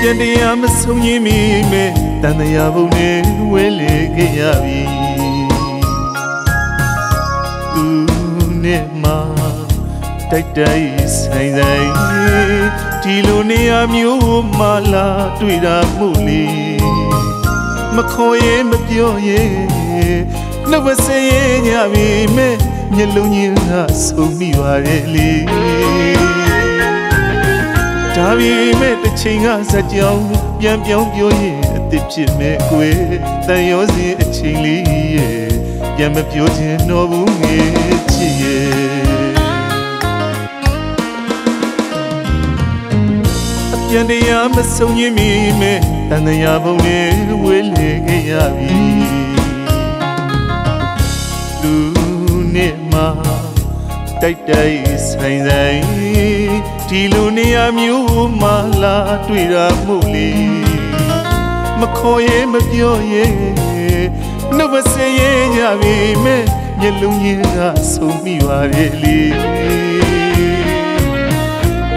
Pyandiya masonye mi me Tandaya vune wele geyavi Tune ma Taitai saizai Tilone amyo mala Tuira muli Makhoye mapyoye Navaseye nyavi me Nyalonye nasomi vareli Tavi me te chinga sajau, bian bian bioye te pime kwe, tayozi e chiliye, bian me bioye no bunge chiye. Bian de ya me sonye mi me, tanda ya bunge wele ge ya bi. Lune ma, tai tai sai sai. Tilunia miu mala tuira muli, makoye mapioye, nubaseye yavi me yelunye asumi vareli.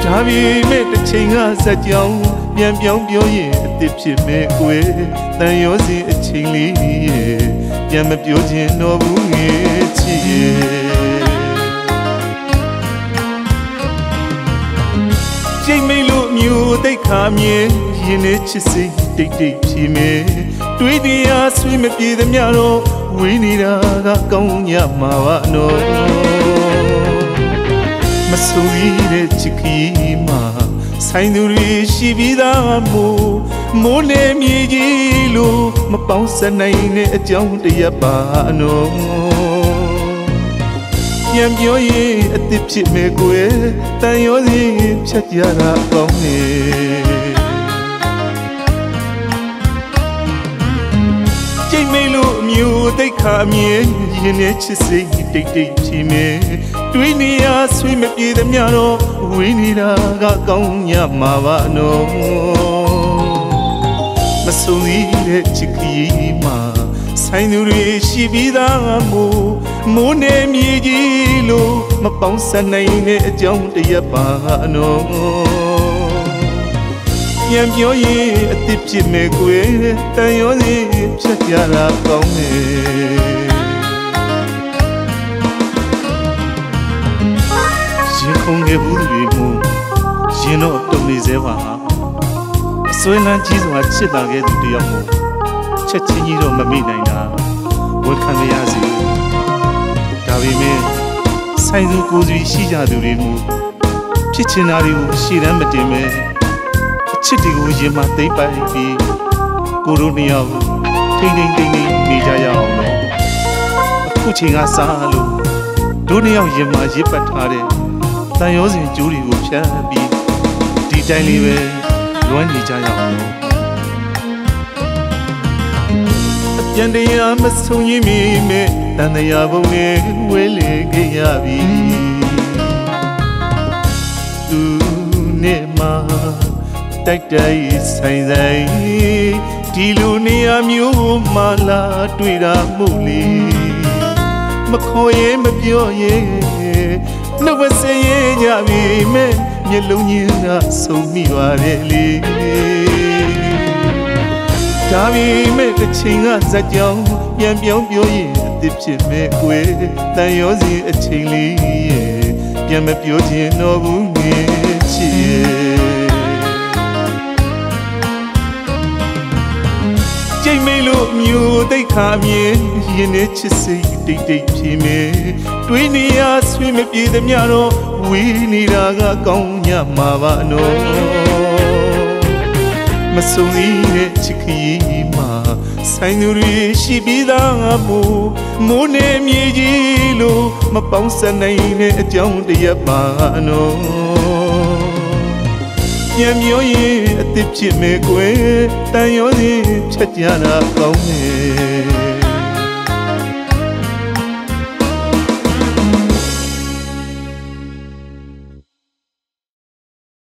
Tavi me te chinga sajau, bian bian bioye te pime kwe, tayozi e chiliye, bian mapioye no bunge chiye. Milo new they come in, you need to see, take me. Tweety ass, we may be the yarrow, we need a gonya, mawa no. Masuri, chiquima, Sainuri, she be the mo, Mone, me, lo, my bounce and nine, a young diabano. Yam yoye atipchi me kwe, tayoye chatyara kaune. Jai me lo miu te kamye, yene chise take take me. Twini ya swi me pide miano, wini raga kaunya mavano. Masuri chikima, sainuri shibidamo. Mone miyilo, ma bounce na ine jump the yapano. Yam yoye a tipchi me kwe, tayoni chatyara kaume. Jikonge bulimu, jino tomizewa. Soena jizwa chidage dudiamo, chachiniro mami naina, wakame yazi. Tavi me saindu kuzhi shijaduri mu, pichinari u shiramati me, chiti u jemati paipi, kuruniya u tingi nijaya u, kuchinga salu, duniya u jemaji patare, tayozi juri u shabi, detaili me luan nijaya u. Yandeya masonye mi me, tandaya bunge wele geyabi. Tune ma, taitai saizai. Tilune amyo mala tuira muli. Makhoye mapyoye, nubaseye yabi me, nyalonye nasomi vareli. Tavi me te chinga sajau, bian bian bioye te pime kwe, tayozi e chiliye, bian me bioye no bunge chiye. Jai me lo miu te kamye, yene chise te pime, twini ya swi me pide miano, wini raga kaunya mavano. Masuri chikima, sainuri shibidamo, mone miyilo, ma bounce na ine jump the yapano. Yam yoye atipchi me kwe, tayoye chatyara kaume.